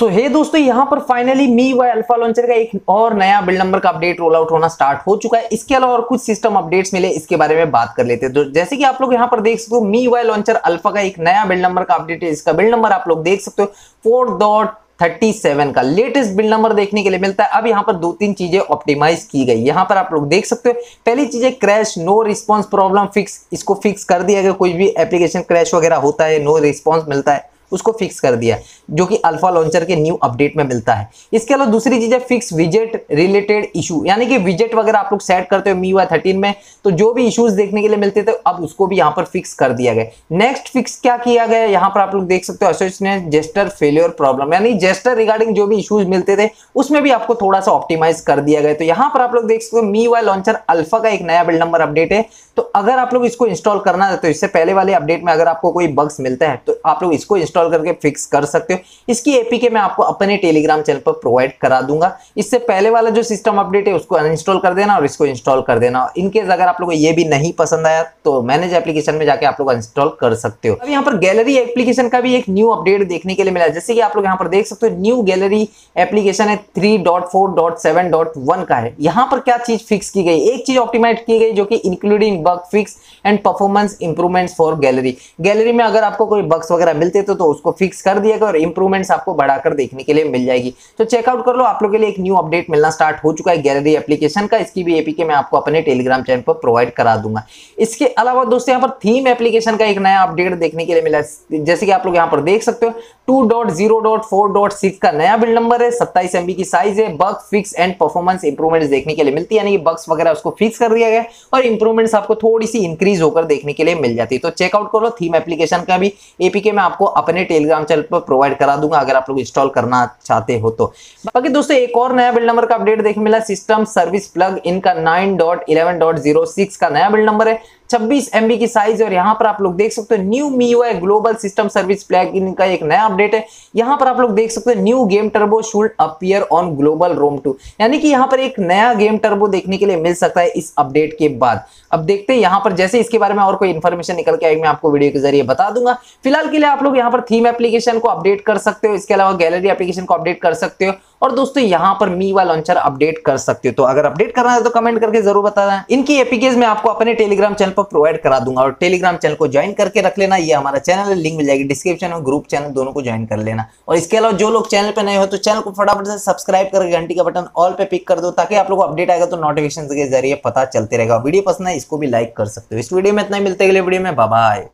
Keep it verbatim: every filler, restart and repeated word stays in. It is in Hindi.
सो हे दोस्तों, यहाँ पर finally M I U I alpha launcher का एक और नया बिल्ड नंबर का अपडेट रोल आउट होना स्टार्ट हो चुका है। इसके अलावा और कुछ सिस्टम अपडेट्स मिले, इसके बारे में बात कर लेते हैं। तो जैसे कि आप लोग यहाँ पर देख सकते हो, M I U I launcher alpha का एक नया बिल्ड नंबर का अपडेट है। इसका बिल्ड नंबर आप लोग देख सकते हो फोर डॉट थर्टी सेवन का लेटेस्ट बिल्ड नंबर देखने के लिए मिलता है। अब यहाँ पर दो तीन चीजें ऑप्टिमाइज की गई, यहाँ पर आप लोग देख सकते हो। पहली चीज है crash no response problem fix, इसको फिक्स कर दिया गया। कोई भी एप्लीकेशन क्रैश वगैरह होता है, नो रिस्पॉन्स मिलता है, उसको फिक्स कर दिया है, जो कि अल्फा लॉन्चर के न्यू अपडेट में मिलता है। इसके अलावा दूसरी चीज है फिक्स विजेट रिलेटेड इशू, यानी कि विजेट वगैरह आप लोग सेट करते हो M I U I thirteen में, तो जो भी इश्यूज देखने के लिए मिलते थे, अब उसको भी यहाँ पर फिक्स कर दिया गया। नेक्स्ट फिक्स क्या किया गया, यहाँ पर आप लोग देख सकते हो एसोसिएट जेस्टर फेलियर प्रॉब्लम, यानी जेस्टर रिगार्डिंग जो भी इशूज मिलते थे उसमें भी आपको थोड़ा सा ऑप्टिमाइज कर दिया गया। तो यहाँ पर आप लोग देख सकते हो M I U I launcher alpha का एक नया बिल्ड नंबर अपडेट है। तो अगर आप लोग इसको इंस्टॉल करना चाहते हो, इससे पहले वाले अपडेट में अगर आपको कोई बग्स मिलता है, तो आप लोग इसको इंस्टॉल करके फिक्स कर सकते हो। इसकी एपीके मैं आपको अपने टेलीग्राम चैनल पर प्रोवाइड करा दूंगा। इससे पहले वाला जो सिस्टम अपडेट है उसको अनइंस्टॉल कर देना और इसको इंस्टॉल कर देना। इनकेस अगर आप लोगों को ये भी नहीं पसंद आया तो मैनेज एप्लीकेशन में जाके आप लोग अनइंस्टॉल कर सकते हो। अब यहाँ पर गैलरी एप्लीकेशन का भी एक न्यू अपडेट देखने के लिए मिला। जैसे कि आप लोग यहाँ पर देख सकते हो, न्यू गैलरी एप्लीकेशन है three dot four dot seven dot one का है। यहाँ पर क्या चीज फिक्स की गई, एक चीज ऑप्टिमाइज की गई, जो कि including bug fix and performance improvements for gallery. Gallery में अगर आपको कोई बग्स वगैरह मिलते तो तो उसको फिक्स कर दिया गया और इंप्रूवमेंट्स आपको बढ़ाकर देखने के लिए मिल जाएगी। तो चेकआउट कर लो, आप लोगों के लिए एक न्यू अपडेट मिलना स्टार्ट हो चुका है गैलरी एप्लीकेशन का। इसकी भी एपीके मैं आपको अपने टेलीग्राम चैनल पर प्रोवाइड करा दूंगा। इसके अलावा दोस्तों यहाँ पर थीम एप्लीकेशन का एक नया अपडेट देखने के लिए मिला। जैसे कि आप लोग यहाँ पर देख सकते हो two dot zero dot four dot six का नया बिल्ड नंबर है, सत्ताईस एमबी की साइज है। Bug fix and performance improvements देखने के लिए मिलती है, यानी बग्स वगैरह उसको फिक्स कर दिया गया और इंप्रूवमेंट्स आपको थोड़ी सी इंक्रीज होकर देखने के लिए मिल जाती है। तो चेकआउट कर लो, थीम एप्लीकेशन का भी एपीके मैं आपको अपने टेलीग्राम चैनल पर प्रोवाइड करा दूंगा अगर आप लोग इंस्टॉल करना चाहते हो तो। बाकी दोस्तों एक और नया बिल्ड नंबर का अपडेट देखने मिला, सिस्टम सर्विस प्लग इन का nine dot eleven dot zero six का नया बिल्ड नंबर है, छब्बीस एमबी की साइज। और यहाँ पर आप लोग देख सकते हो new M I U I global system service plugin का एक नया अपडेट है। यहाँ पर आप लोग देख सकते हो new game turbo should appear on global ROM too, यानी कि यहाँ पर एक नया गेम टर्बो देखने के लिए मिल सकता है इस अपडेट के बाद। अब देखते हैं यहाँ पर, जैसे इसके बारे में और कोई इन्फॉर्मेशन निकल के आएगी मैं आपको वीडियो के जरिए बता दूंगा। फिलहाल के लिए आप लोग यहाँ पर थीम एप्लीकेशन को अपडेट कर सकते हो, इसके अलावा गैलरी एप्लीकेशन को अपडेट कर सकते हो, और दोस्तों यहाँ पर M I U I launcher update कर सकते हो। तो अगर अपडेट करना है तो कमेंट करके जरूर बताना। इनकी एपीकेज मैं आपको अपने टेलीग्राम चैनल पर प्रोवाइड करा दूंगा और टेलीग्राम चैनल को ज्वाइन करके रख लेना। ये हमारा चैनल है, लिंक मिल जाएगी डिस्क्रिप्शन और ग्रुप चैनल, दोनों को ज्वाइन कर लेना। और इसके अलावा जो लोग चैनल पर नए हो तो चैनल को फटाफट से सब्सक्राइब करके घंटी का बटन ऑल पे पिक कर दो, ताकि आप लोग को अपडेट आएगा तो नोटिफिकेशन के जरिए पता चलते रहेगा। वीडियो पसंद है इसको भी लाइक कर सकते हो। इस वीडियो में इतना ही, मिलते अगले वीडियो में, बाय बाय।